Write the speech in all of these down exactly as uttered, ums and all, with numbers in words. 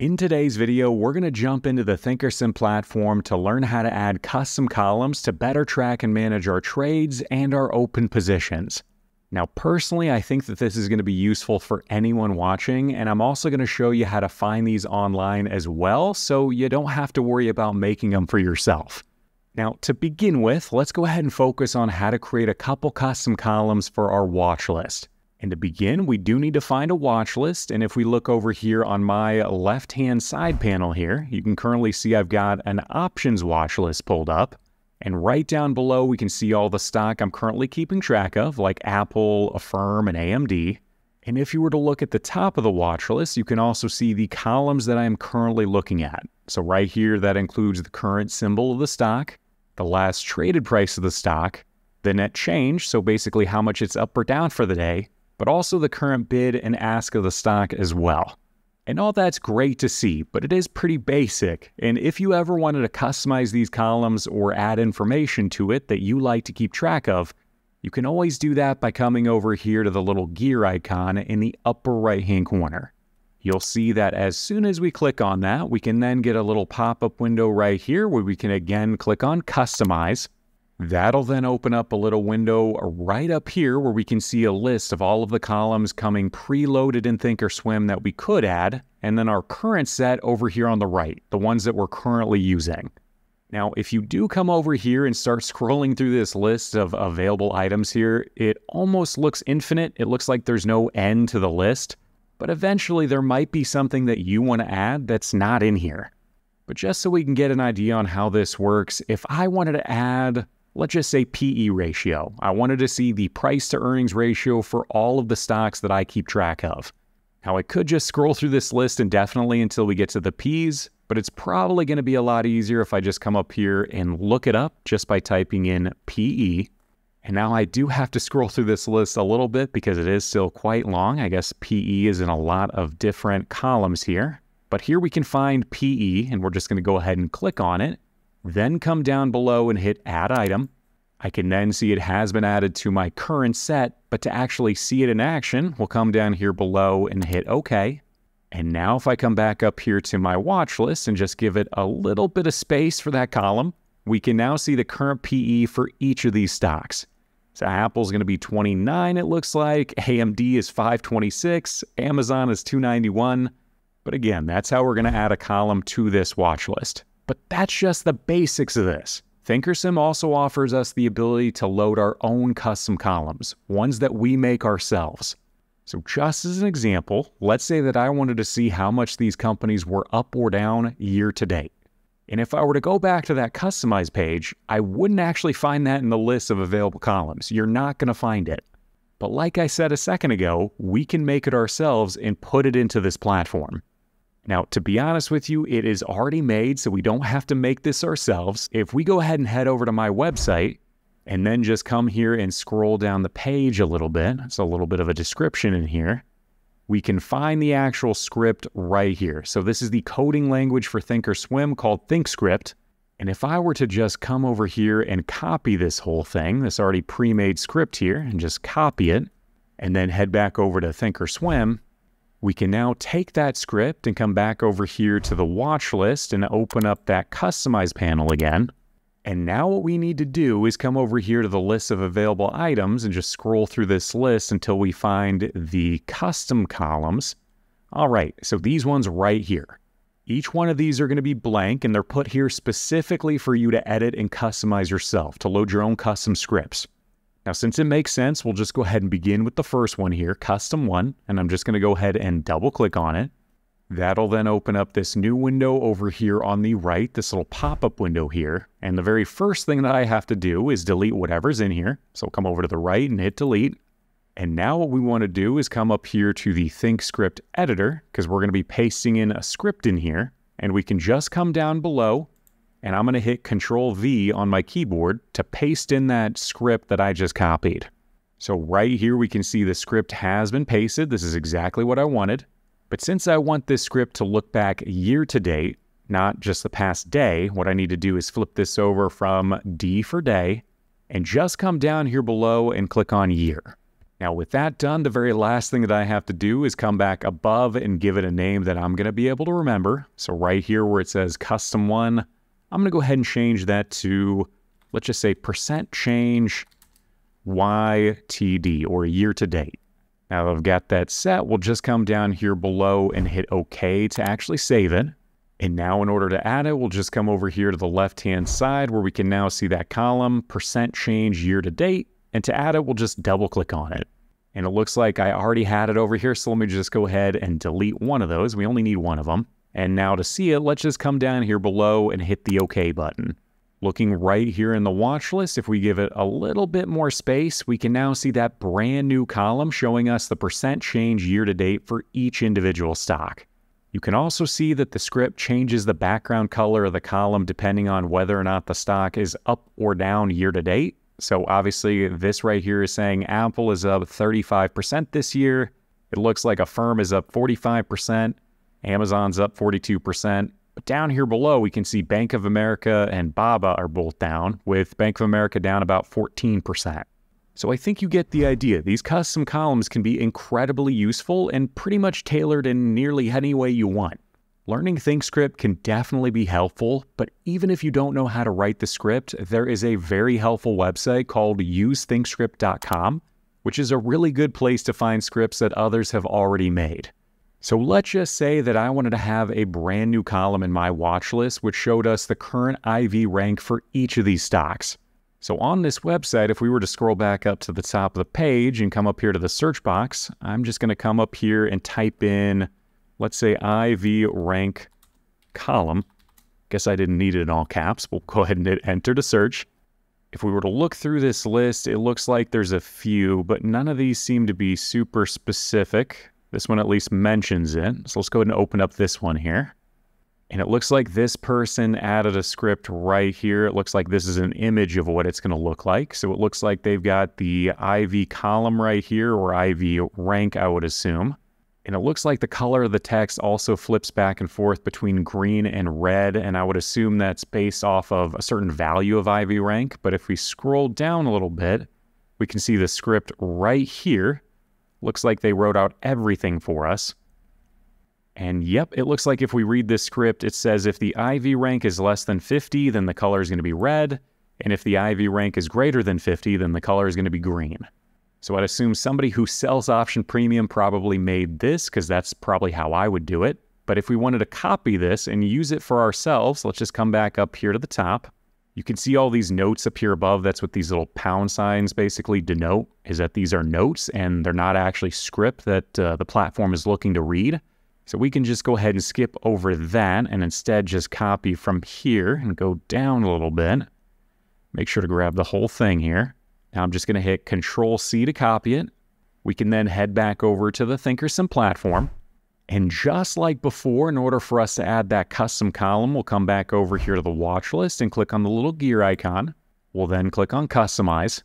In today's video, we're going to jump into the Thinkorswim platform to learn how to add custom columns to better track and manage our trades and our open positions. Now, personally, I think that this is going to be useful for anyone watching, and I'm also going to show you how to find these online as well, so you don't have to worry about making them for yourself. Now, to begin with, let's go ahead and focus on how to create a couple custom columns for our watch list. And to begin, we do need to find a watch list. And if we look over here on my left-hand side panel here, you can currently see I've got an options watch list pulled up. And right down below, we can see all the stock I'm currently keeping track of, like Apple, Affirm, and A M D. And if you were to look at the top of the watch list, you can also see the columns that I am currently looking at. So right here, that includes the current symbol of the stock, the last traded price of the stock, the net change, so basically how much it's up or down for the day, but also the current bid and ask of the stock as well. And all that's great to see, but it is pretty basic. And if you ever wanted to customize these columns or add information to it that you like to keep track of, you can always do that by coming over here to the little gear icon in the upper right-hand corner. You'll see that as soon as we click on that, we can then get a little pop-up window right here where we can again click on Customize. That'll then open up a little window right up here where we can see a list of all of the columns coming preloaded in Thinkorswim that we could add, and then our current set over here on the right, the ones that we're currently using. Now, if you do come over here and start scrolling through this list of available items here, it almost looks infinite. It looks like there's no end to the list, but eventually there might be something that you want to add that's not in here. But just so we can get an idea on how this works, if I wanted to add, let's just say P E ratio. I wanted to see the price to earnings ratio for all of the stocks that I keep track of. Now, I could just scroll through this list indefinitely until we get to the P's, but it's probably going to be a lot easier if I just come up here and look it up just by typing in P E. And now I do have to scroll through this list a little bit because it is still quite long. I guess P E is in a lot of different columns here, but here we can find P E, and we're just going to go ahead and click on it. Then come down below and hit Add Item. I can then see it has been added to my current set, but to actually see it in action, we'll come down here below and hit OK. And now if I come back up here to my watch list and just give it a little bit of space for that column, we can now see the current P E for each of these stocks. So Apple's going to be twenty-nine, it looks like. A M D is five twenty-six. Amazon is two ninety-one. But again, that's how we're going to add a column to this watch list. But that's just the basics of this. Thinkorswim also offers us the ability to load our own custom columns, ones that we make ourselves. So just as an example, let's say that I wanted to see how much these companies were up or down year to date. And if I were to go back to that customize page, I wouldn't actually find that in the list of available columns. You're not going to find it. But like I said a second ago, we can make it ourselves and put it into this platform. Now, to be honest with you, it is already made, so we don't have to make this ourselves. If we go ahead and head over to my website and then just come here and scroll down the page a little bit, it's a little bit of a description in here, we can find the actual script right here. So this is the coding language for Thinkorswim called ThinkScript. And if I were to just come over here and copy this whole thing, this already pre-made script here, and just copy it, and then head back over to Thinkorswim, we can now take that script and come back over here to the watch list and open up that customize panel again. And now what we need to do is come over here to the list of available items and just scroll through this list until we find the custom columns. All right, so these ones right here. Each one of these are going to be blank, and they're put here specifically for you to edit and customize yourself, to load your own custom scripts. Now, since it makes sense, we'll just go ahead and begin with the first one here, custom one, and I'm just going to go ahead and double click on it. That'll then open up this new window over here on the right, this little pop-up window here. And the very first thing that I have to do is delete whatever's in here. So come over to the right and hit delete. And now what we want to do is come up here to the ThinkScript editor, because we're going to be pasting in a script in here, and we can just come down below. And I'm going to hit control V on my keyboard to paste in that script that I just copied. So right here we can see the script has been pasted. This is exactly what I wanted. But since I want this script to look back year to date, not just the past day, what I need to do is flip this over from D for day and just come down here below and click on year. Now with that done, the very last thing that I have to do is come back above and give it a name that I'm gonna be able to remember. So right here where it says custom one, I'm gonna go ahead and change that to, let's just say percent change Y T D, or year to date. Now that I've got that set, we'll just come down here below and hit OK to actually save it. And now in order to add it, we'll just come over here to the left-hand side where we can now see that column, percent change year to date. And to add it, we'll just double-click on it. And it looks like I already had it over here, so let me just go ahead and delete one of those. We only need one of them. And now to see it, let's just come down here below and hit the OK button. Looking right here in the watch list, if we give it a little bit more space, we can now see that brand new column showing us the percent change year to date for each individual stock. You can also see that the script changes the background color of the column depending on whether or not the stock is up or down year to date. So obviously this right here is saying Apple is up thirty-five percent this year. It looks like Affirm is up forty-five percent, Amazon's up forty-two percent. But down here below, we can see Bank of America and B A B A are both down, with Bank of America down about fourteen percent. So I think you get the idea. These custom columns can be incredibly useful and pretty much tailored in nearly any way you want. Learning ThinkScript can definitely be helpful, but even if you don't know how to write the script, there is a very helpful website called Use Think Script dot com, which is a really good place to find scripts that others have already made. So let's just say that I wanted to have a brand new column in my watch list which showed us the current I V rank for each of these stocks. So on this website, if we were to scroll back up to the top of the page and come up here to the search box, I'm just going to come up here and type in, let's say, I V rank column. Guess I didn't need it in all caps. We'll go ahead and hit enter to search. If we were to look through this list, it looks like there's a few, but none of these seem to be super specific. This one at least mentions it. So let's go ahead and open up this one here. And it looks like this person added a script right here. It looks like this is an image of what it's going to look like. So it looks like they've got the I V column right here, or I V rank, I would assume. And it looks like the color of the text also flips back and forth between green and red. And I would assume that's based off of a certain value of I V rank. But if we scroll down a little bit, we can see the script right here. Looks like they wrote out everything for us. And yep, it looks like if we read this script, it says if the I V rank is less than fifty, then the color is going to be red. And if the I V rank is greater than fifty, then the color is going to be green. So I'd assume somebody who sells option premium probably made this, because that's probably how I would do it. But if we wanted to copy this and use it for ourselves, let's just come back up here to the top. You can see all these notes up here above. That's what these little pound signs basically denote, is that these are notes and they're not actually script that uh, the platform is looking to read. So we can just go ahead and skip over that and instead just copy from here and go down a little bit. Make sure to grab the whole thing here. Now I'm just going to hit Control C to copy it. We can then head back over to the Thinkorswim platform. And just like before, in order for us to add that custom column, we'll come back over here to the watch list and click on the little gear icon. We'll then click on Customize.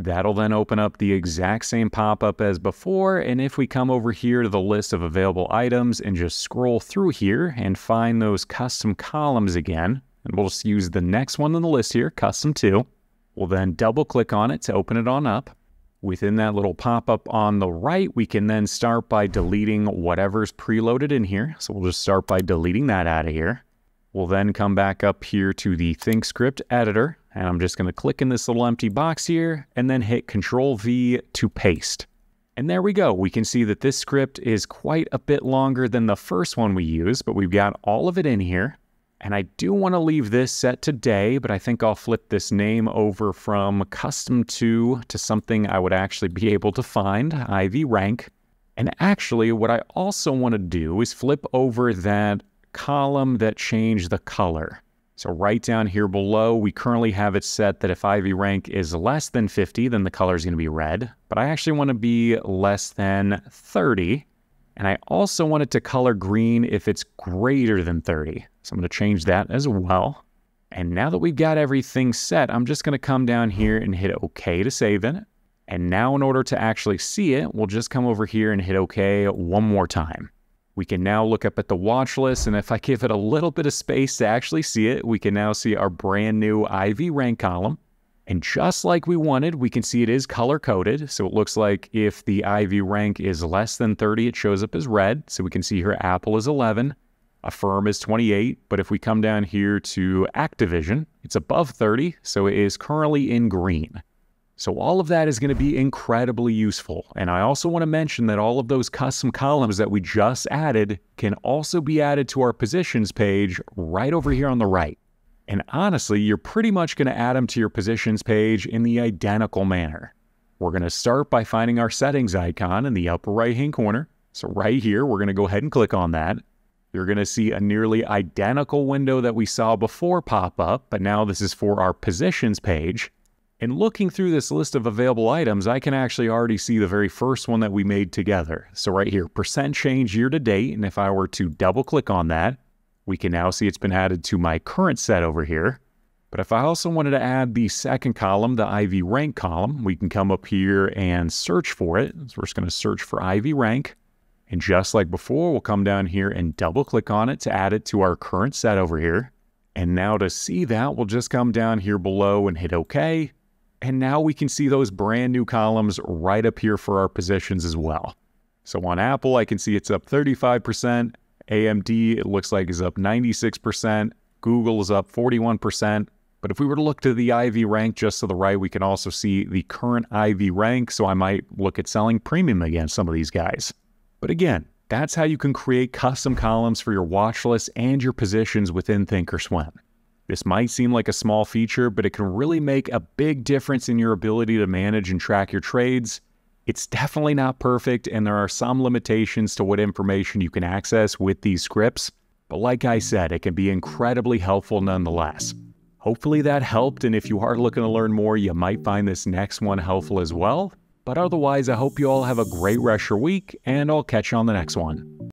That'll then open up the exact same pop-up as before. And if we come over here to the list of available items and just scroll through here and find those custom columns again, and we'll just use the next one on the list here, Custom two. We'll then double-click on it to open it on up. Within that little pop-up on the right, we can then start by deleting whatever's preloaded in here. So we'll just start by deleting that out of here. We'll then come back up here to the ThinkScript editor, and I'm just going to click in this little empty box here and then hit Control V to paste. And there we go. We can see that this script is quite a bit longer than the first one we used, but we've got all of it in here. And I do want to leave this set today, but I think I'll flip this name over from Custom two to something I would actually be able to find, I V Rank. And actually, what I also want to do is flip over that column that changed the color. So right down here below, we currently have it set that if I V Rank is less than fifty, then the color is going to be red. But I actually want to be less than thirty. And I also want it to color green if it's greater than thirty. So I'm going to change that as well. And now that we've got everything set, I'm just going to come down here and hit OK to save it. And now in order to actually see it, we'll just come over here and hit OK one more time. We can now look up at the watch list. And if I give it a little bit of space to actually see it, we can now see our brand new I V rank column. And just like we wanted, we can see it is color-coded. So it looks like if the I V rank is less than thirty, it shows up as red. So we can see here Apple is eleven, Affirm is twenty-eight. But if we come down here to Activision, it's above thirty, so it is currently in green. So all of that is going to be incredibly useful. And I also want to mention that all of those custom columns that we just added can also be added to our positions page right over here on the right. And honestly, you're pretty much going to add them to your positions page in the identical manner. We're going to start by finding our settings icon in the upper right-hand corner. So right here, we're going to go ahead and click on that. You're going to see a nearly identical window that we saw before pop up, but now this is for our positions page. And looking through this list of available items, I can actually already see the very first one that we made together. So right here, percent change year to date. And if I were to double click on that, we can now see it's been added to my current set over here. But if I also wanted to add the second column, the I V rank column, we can come up here and search for it. So we're just going to search for I V rank. And just like before, we'll come down here and double click on it to add it to our current set over here. And now to see that, we'll just come down here below and hit OK. And now we can see those brand new columns right up here for our positions as well. So on Apple, I can see it's up thirty-five percent. A M D, it looks like, is up ninety-six percent. Google is up forty-one percent. But if we were to look to the I V rank just to the right, we can also see the current I V rank. So I might look at selling premium against some of these guys. But again, that's how you can create custom columns for your watch list and your positions within Thinkorswim. This might seem like a small feature, but it can really make a big difference in your ability to manage and track your trades. It's definitely not perfect, and there are some limitations to what information you can access with these scripts. But like I said, it can be incredibly helpful nonetheless. Hopefully that helped, and if you are looking to learn more, you might find this next one helpful as well. But otherwise, I hope you all have a great rest of your week, and I'll catch you on the next one.